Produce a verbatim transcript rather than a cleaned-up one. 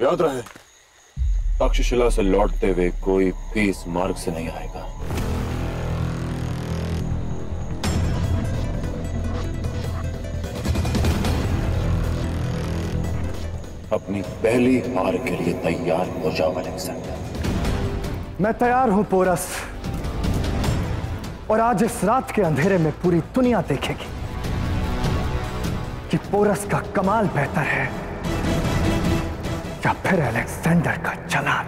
याद रहे, तक्षशिला से लौटते हुए कोई भी इस मार्ग से नहीं आएगा। अपनी पहली हार के लिए तैयार हो जाओ अलेक्जेंडर। मैं तैयार हूं पोरस, और आज इस रात के अंधेरे में पूरी दुनिया देखेगी कि पोरस का कमाल बेहतर है या फिर अलेक्जेंडर का चलान।